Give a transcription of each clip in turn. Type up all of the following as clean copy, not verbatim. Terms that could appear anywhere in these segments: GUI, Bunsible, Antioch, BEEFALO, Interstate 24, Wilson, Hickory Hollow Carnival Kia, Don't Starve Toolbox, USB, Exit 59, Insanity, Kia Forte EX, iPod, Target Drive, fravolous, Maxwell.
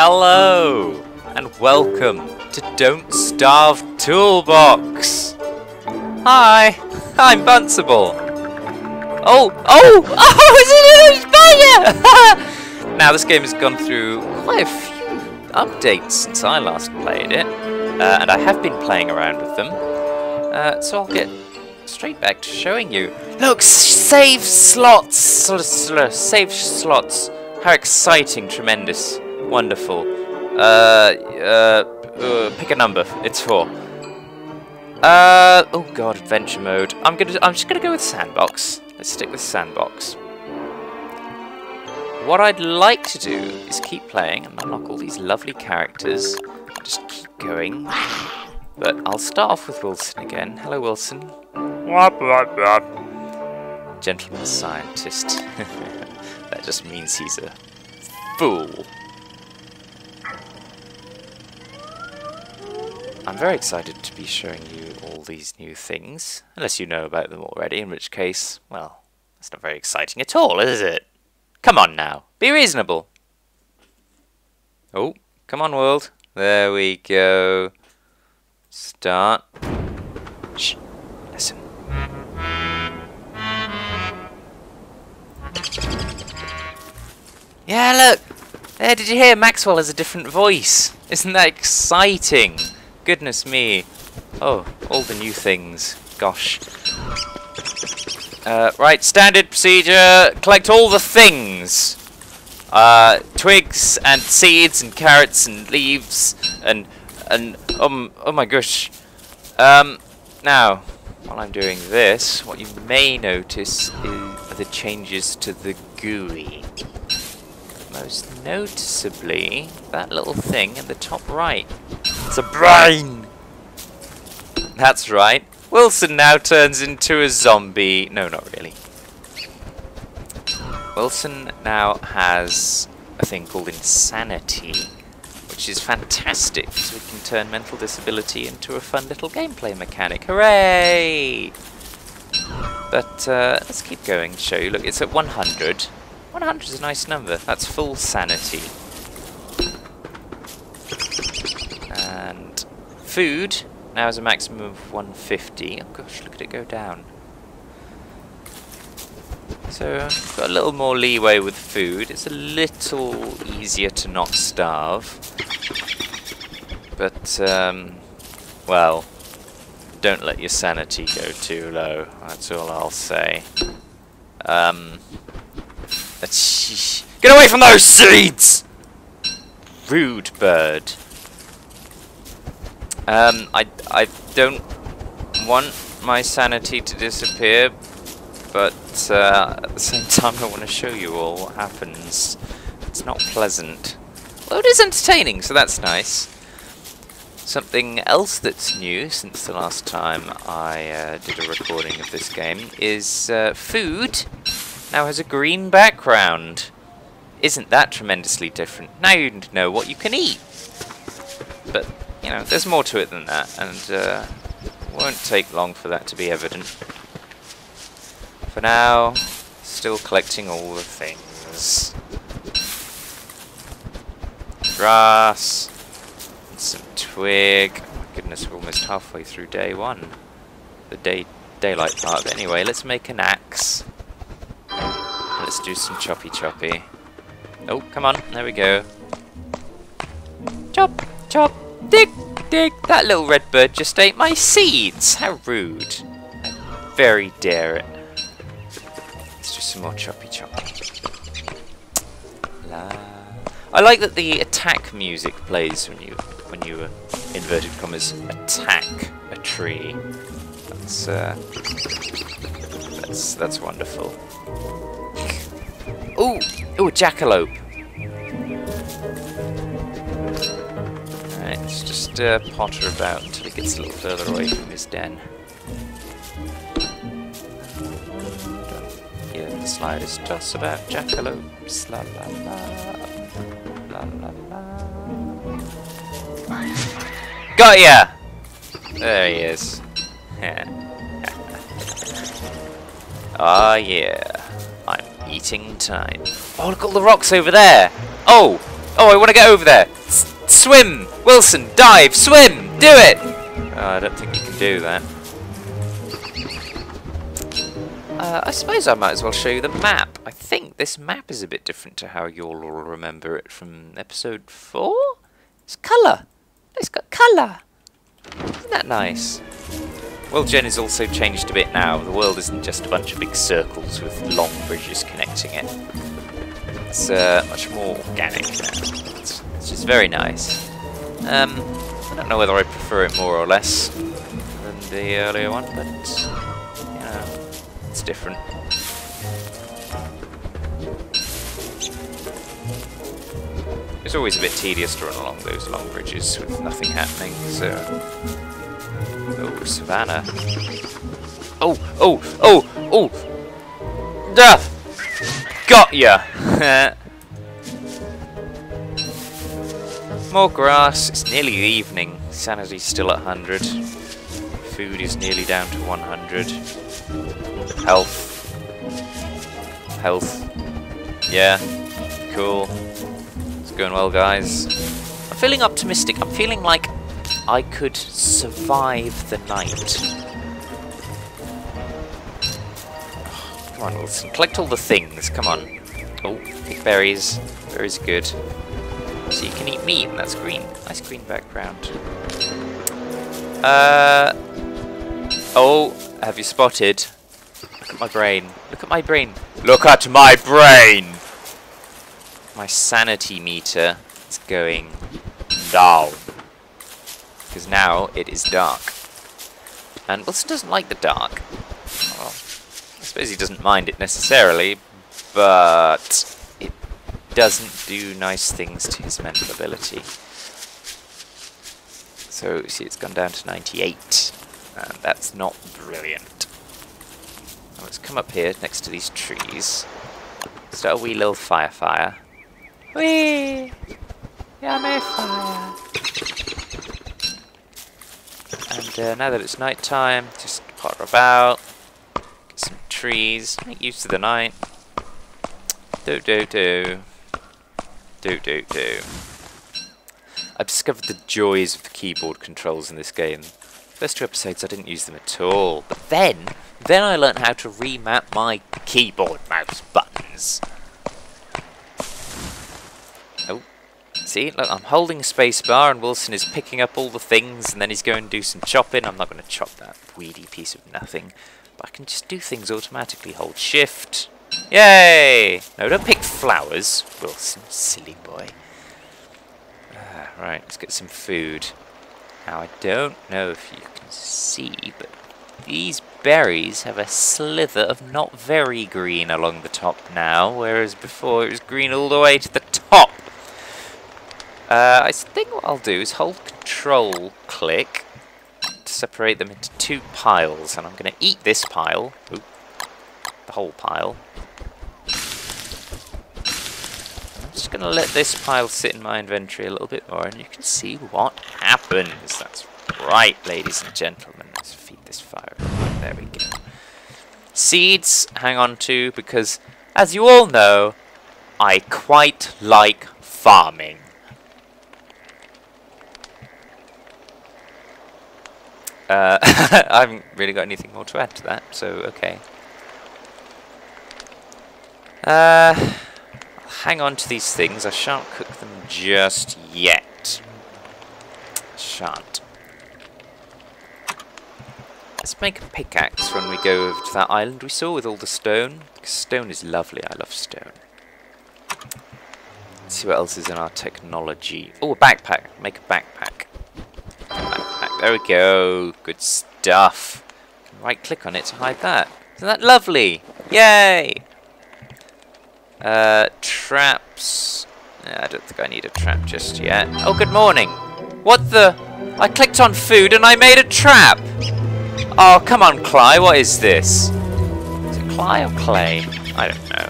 Hello and welcome to Don't Starve Toolbox. Hi, I'm Bunsible. Oh, is it a spider? Now this game has gone through quite a few updates since I last played it, and I have been playing around with them. So I'll get straight back to showing you. Look, save slots, save slots. How exciting, tremendous, wonderful. Pick a number. It's 4. Oh god, adventure mode. I'm just gonna go with sandbox. Let's stick with sandbox. What I'd like to do is keep playing and unlock all these lovely characters. Just keep going. But I'll start off with Wilson again. Hello, Wilson. Gentleman scientist. That just means he's a fool. I'm very excited to be showing you all these new things. Unless you know about them already, in which case, well, it's not very exciting at all, is it? Come on now, be reasonable. Oh, come on world. There we go. Start. Shh, listen. Yeah, look! There, did you hear? Maxwell has a different voice. Isn't that exciting? Goodness me. Oh, all the new things. Gosh. Right, standard procedure. Collect all the things. Twigs and seeds and carrots and leaves and oh my gosh. Now, while I'm doing this, what you may notice are the changes to the GUI. Most noticeably, that little thing in the top right. It's a brain! That's right. Wilson now turns into a zombie. No, not really. Wilson now has a thing called Insanity, which is fantastic because we can turn mental disability into a fun little gameplay mechanic. Hooray! But let's keep going and show you. Look, it's at 100. 100 is a nice number. That's full sanity. And food now is a maximum of 150. Oh gosh, look at it go down. So I've got a little more leeway with food. It's a little easier to not starve. But, well, don't let your sanity go too low. That's all I'll say. Get away from those seeds! Rude bird. I don't want my sanity to disappear, but at the same time I want to show you all what happens. It's not pleasant. Well, it is entertaining, so that's nice. Something else that's new since the last time I did a recording of this game is food now has a green background. Isn't that tremendously different? Now you know what you can eat. But, you know, there's more to it than that, and it won't take long for that to be evident. For now, still collecting all the things. Grass, and some twig. Oh my goodness, we're almost halfway through day one. The daylight part. But anyway, let's make an axe. Let's do some choppy. Oh, come on, there we go. Chop, dig. That little red bird just ate my seeds. How rude. I very dare it. Let's do some more choppy. La. I like that the attack music plays when you inverted commas attack a tree. That's wonderful. Ooh, a jackalope. Alright, let's just potter about until it gets a little further away from his den. Yeah, the sliders toss about jackalopes. La la la. La la la. Got ya! There he is. Ah, yeah. Eating time. Oh, look at all the rocks over there! Oh! Oh, I want to get over there. Swim, Wilson, dive, swim, do it. Oh, I don't think you can do that. I suppose I might as well show you the map. I think this map is a bit different to how you'll remember it from episode 4. It's colour. It's got colour. Isn't that nice? Well, Gen is also changed a bit now. The world isn't just a bunch of big circles with long bridges connecting it. It's much more organic now, which is very nice. I don't know whether I prefer it more or less than the earlier one, but you know, it's different. It's always a bit tedious to run along those long bridges with nothing happening, so... Oh, Savannah. Oh, oh, oh, oh! Duh! Got ya! More grass. It's nearly the evening. Sanity's still at 100. Food is nearly down to 100. Health. Health. Yeah. Cool. Going well, guys. I'm feeling optimistic. I'm feeling like I could survive the night. Come on, Wilson. Collect all the things. Come on. Oh, big berries. Berries are good. So you can eat meat, and that's green. Nice green background. Oh, have you spotted? Look at my brain. Look at my brain. Look at my brain! My sanity meter is going down because now it is dark, and Wilson doesn't like the dark. Well, I suppose he doesn't mind it necessarily, but it doesn't do nice things to his mental ability. So see, it's gone down to 98, and that's not brilliant. Now let's come up here next to these trees, start a wee little fire. Whee! Yummy fire! And now that it's night time, just potter about, get some trees, make use of the night. Do do do. Do do do. I discovered the joys of the keyboard controls in this game. First 2 episodes I didn't use them at all, but then I learned how to remap my keyboard mouse buttons. See, look, I'm holding a spacebar and Wilson is picking up all the things and then he's going to do some chopping. I'm not going to chop that weedy piece of nothing, but I can just do things automatically. Hold shift. Yay! No, don't pick flowers, Wilson, silly boy. Right, let's get some food. Now, I don't know if you can see, but these berries have a slither of not very green along the top now, whereas before it was green all the way to the top. I think what I'll do is hold control click to separate them into 2 piles, and I'm going to eat this pile. Oop, the whole pile. I'm just going to let this pile sit in my inventory a little bit more, and you can see what happens. That's right, ladies and gentlemen. Let's feed this fire. There we go. Seeds, hang on to, because as you all know, I quite like farming. I haven't really got anything more to add to that, so okay. I'll hang on to these things. I shan't cook them just yet. Shan't. Let's make a pickaxe when we go over to that island we saw with all the stone. Because stone is lovely. I love stone. Let's see what else is in our technology. Oh, a backpack. Make a backpack. There we go, good stuff. Right click on it to hide that. Isn't that lovely? Yay! Traps. I don't think I need a trap just yet. Oh, good morning. What the? I clicked on food and I made a trap. Oh, come on, Clay. What is this? Is it Clay or Clay? I don't know.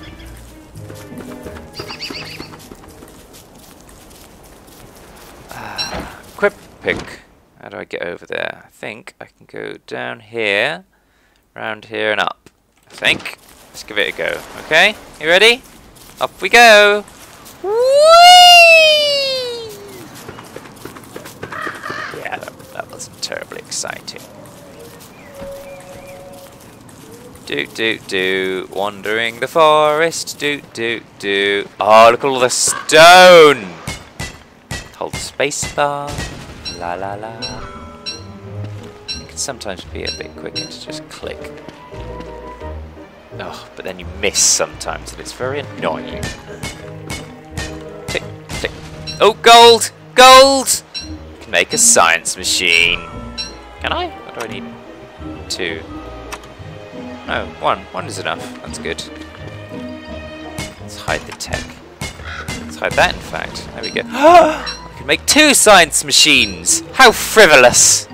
Quick pick. How do I get over there? I think I can go down here, round here and up. I think. Let's give it a go. Okay? You ready? Up we go! Whee! to. Doot doot doot, wandering the forest, doot doot doot. Oh, look at all the stone! Hold the space bar, la la la. It can sometimes be a bit quicker to just click. Oh, but then you miss sometimes and it's very annoying. Tick, tick. Oh, gold! Gold! I can make a science machine. Can I? What do I need? Two. No, one. One is enough. That's good. Let's hide the tech. Let's hide that, in fact. There we go. I can make two science machines! How frivolous!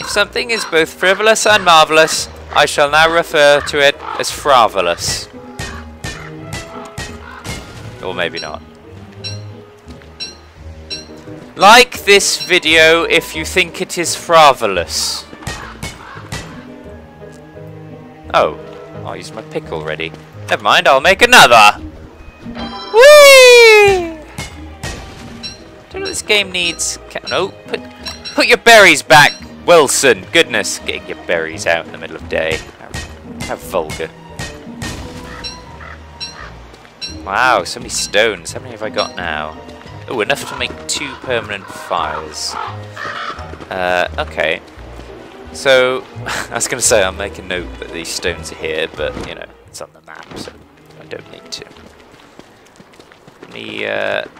If something is both frivolous and marvellous, I shall now refer to it as fravolous. Or maybe not. Like this video if you think it is fravolous. Oh, I used my pick already. Never mind, I'll make another. Whee! Don't know what this game needs. No, put your berries back, Wilson. Goodness, getting your berries out in the middle of day. How vulgar. Wow, so many stones. How many have I got now? Oh, enough to make two permanent fires. Okay. So, I was going to say I'll make a note that these stones are here, but, you know, it's on the map, so I don't need to. How many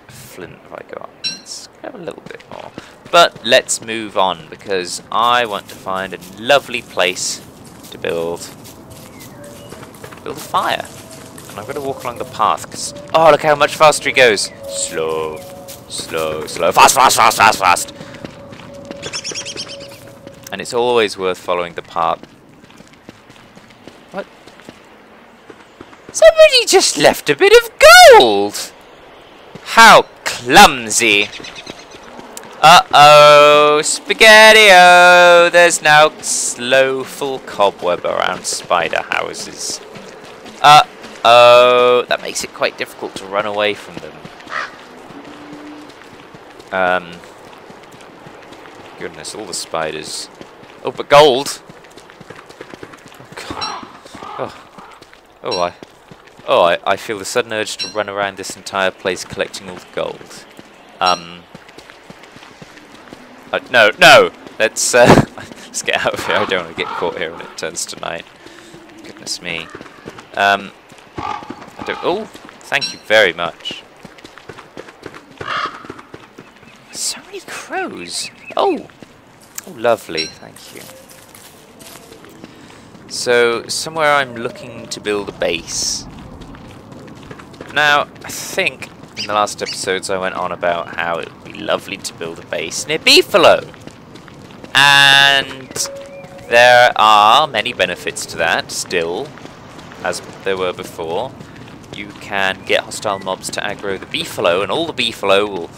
flint have I got? Let's grab a little bit more. But let's move on, because I want to find a lovely place to build a fire. And I'm going to walk along the path, because... Oh, look how much faster he goes. Slow. Slow, slow, fast, fast, fast, fast, fast. And it's always worth following the path. What? Somebody just left a bit of gold! How clumsy! Uh-oh, spaghetti-o! There's now slothful cobweb around spider houses. Uh-oh, that makes it quite difficult to run away from them. Goodness, all the spiders. Oh, but gold! Oh, God. I feel the sudden urge to run around this entire place collecting all the gold. No! Let's get out of here. I don't want to get caught here when it turns to night. Goodness me. Oh, thank you very much. So many crows. Oh, lovely, thank you. So, somewhere I'm looking to build a base. Now, I think in the last episodes I went on about how it would be lovely to build a base near BEEFALO. And there are many benefits to that still, as there were before. You can get hostile mobs to aggro the BEEFALO, and all the BEEFALO will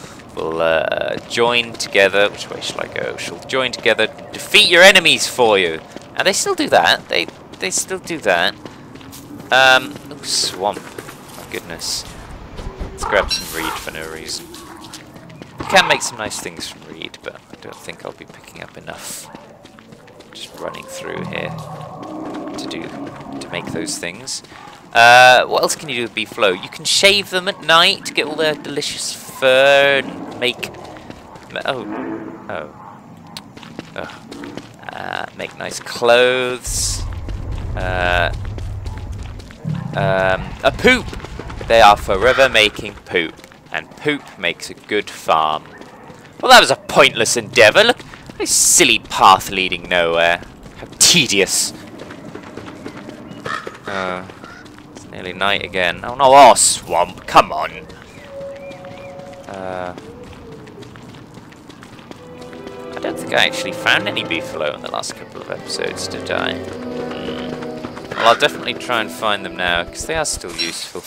join together. Which way shall I go? She'll join together, defeat your enemies for you. And they still do that. They still do that. Oh, swamp. My goodness. Let's grab some reed for no reason. You can make some nice things from reed, but I don't think I'll be picking up enough. Just running through here to make those things. What else can you do with BEEFALO? You can shave them at night to get all their delicious fur and make nice clothes. A poop! They are forever making poop, and poop makes a good farm. Well, that was a pointless endeavour. Look, this silly path leading nowhere. How tedious. Nearly night again. Oh no, oh swamp, come on! I don't think I actually found any BEEFALO in the last couple of episodes, did I? Well, I'll definitely try and find them now, because they are still useful.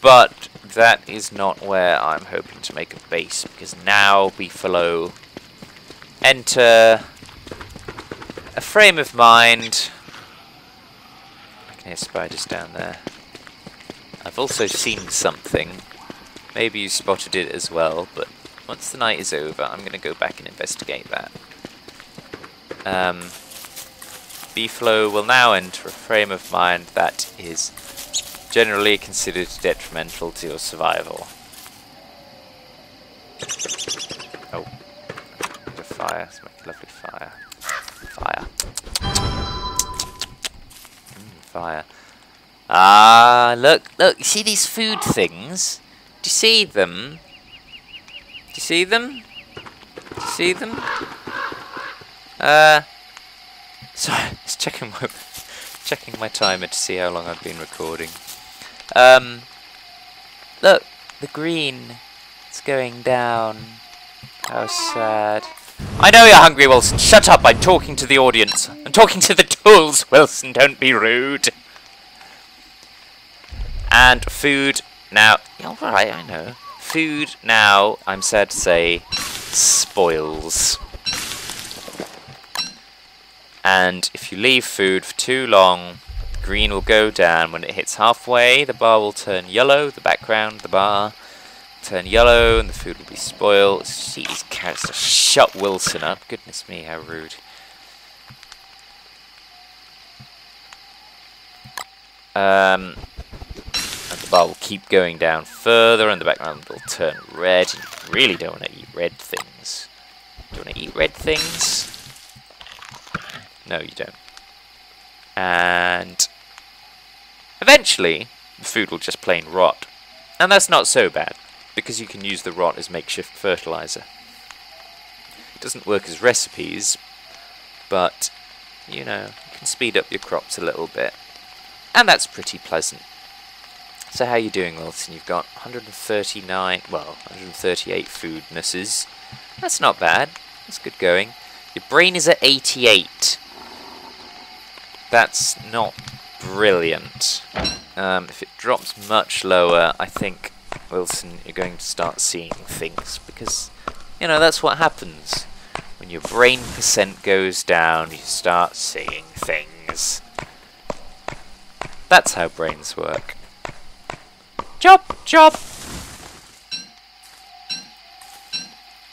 But that is not where I'm hoping to make a base, because now BEEFALO enter a frame of mind. There's spiders down there. I've also seen something. Maybe you spotted it as well, but once the night is over, I'm going to go back and investigate that. BEEFALO will now enter a frame of mind that is generally considered detrimental to your survival. Oh, the fire! It's making lovely fire. Fire. Fire. Ah, look, look! You see these food things? Do you see them? Do you see them? Do you see them? Sorry, I was checking my timer to see how long I've been recording. Look, the green, it's going down. How sad. I know you're hungry, Wilson. Shut up, I'm talking to the audience. I'm talking to the tools, Wilson, don't be rude. And food now, alright, I know. Food now, I'm sad to say, spoils. And if you leave food for too long, green will go down. When it hits halfway, the bar will turn yellow, the background, the bar, turn yellow, and the food will be spoiled. See these carrots, shut Wilson up. Goodness me, how rude. And the bar will keep going down further, and the background will turn red. And you really don't want to eat red things. Do you want to eat red things? No, you don't. And eventually, the food will just plain rot. And that's not so bad, because you can use the rot as makeshift fertilizer. It doesn't work as recipes, but, you know, you can speed up your crops a little bit. And that's pretty pleasant. So how you doing, Wilson? You've got 139, well, 138 foodnesses. That's not bad. That's good going. Your brain is at 88. That's not brilliant. If it drops much lower, I think, Wilson, you're going to start seeing things, because, you know, that's what happens. When your brain percent goes down, you start seeing things. That's how brains work. Chop, chop!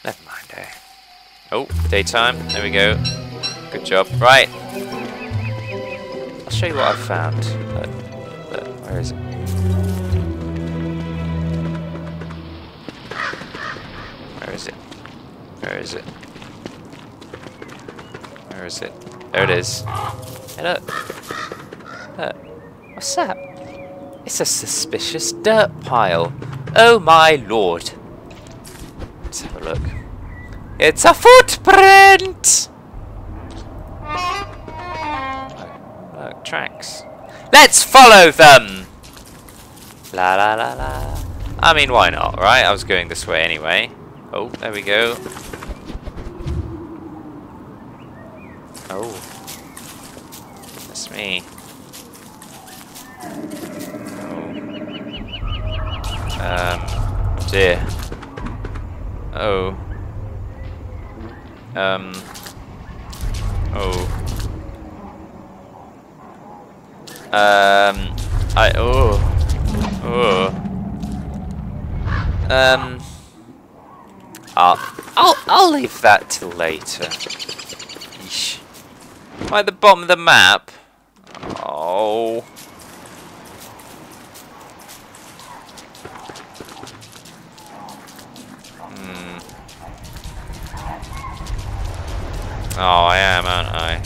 Never mind, eh? Oh, daytime. There we go. Good job. Right. I'll show you what I've found. Look, where is it? Where is it? Where is it? Where is it? There it is. Hey, look. Look. What's that? It's a suspicious dirt pile. Oh my lord. Let's have a look. It's a footprint! Look, tracks. Let's follow them! La la la la. I mean, why not, right? I was going this way anyway. Oh, there we go. Oh. That's me. Oh. Dear. Oh. I'll leave that till later. Eesh. Am I at the bottom of the map? Oh. Oh, I am, aren't I?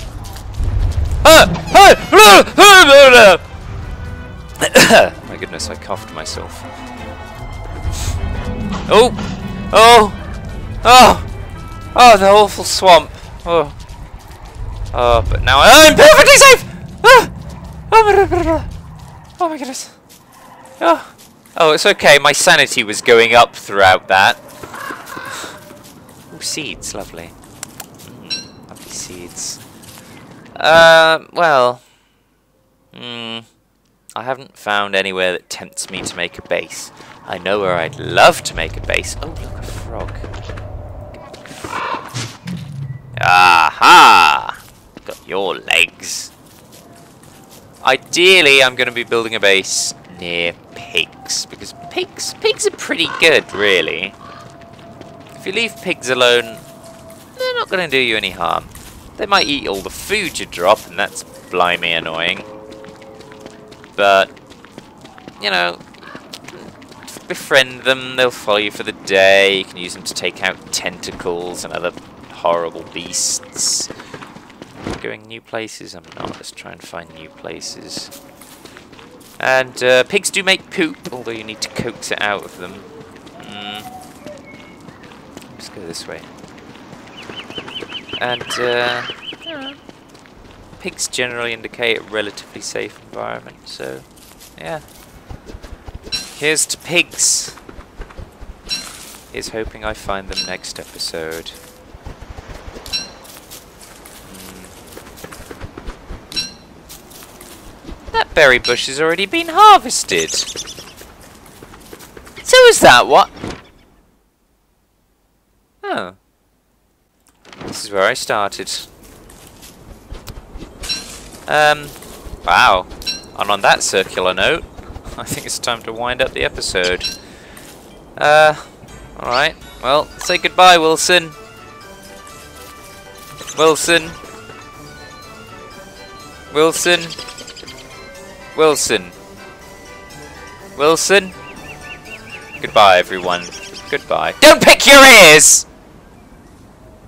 Ah! My goodness, I coughed myself. Oh! Oh! Oh! Oh, the awful swamp! Oh! Oh, but now I'm perfectly safe! Oh! Oh my goodness! Oh! Oh, it's okay, my sanity was going up throughout that. Oh, seeds, lovely. Seeds. Well, I haven't found anywhere that tempts me to make a base. I know where I'd love to make a base. Oh, look, a frog. Aha! Got your legs. Ideally, I'm going to be building a base near pigs, because pigs are pretty good, really. If you leave pigs alone, they're not going to do you any harm. They might eat all the food you drop, and that's blimey annoying. But, you know, befriend them, they'll follow you for the day. You can use them to take out tentacles and other horrible beasts. Going new places? I'm not. Let's try and find new places. And pigs do make poop, although you need to coax it out of them. Let's go this way. And pigs generally indicate a relatively safe environment, so yeah. Here's to pigs. Here's hoping I find them next episode. That berry bush has already been harvested. So is that what? Oh. This is where I started. Wow. And on that circular note, I think it's time to wind up the episode. Alright. Well, say goodbye, Wilson. Wilson. Wilson. Wilson. Wilson. Goodbye, everyone. Goodbye. Don't pick your ears!